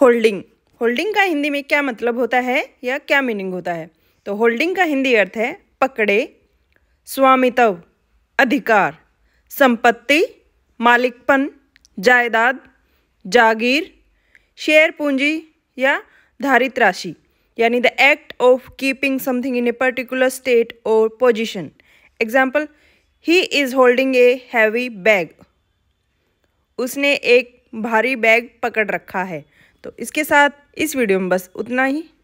Holding. Holding का हिंदी में क्या मतलब होता है या क्या मीनिंग होता है? तो होल्डिंग का हिंदी अर्थ है पकड़े, स्वामित्व, अधिकार, संपत्ति, मालिकपन, जायदाद, जागीर, शेयर पूंजी या धारित राशि, यानी the act of keeping something in a particular state और position. Example, he is holding a heavy bag, उसने एक भारी बैग पकड़ रखा है। तो इसके साथ इस वीडियो में बस उतना ही।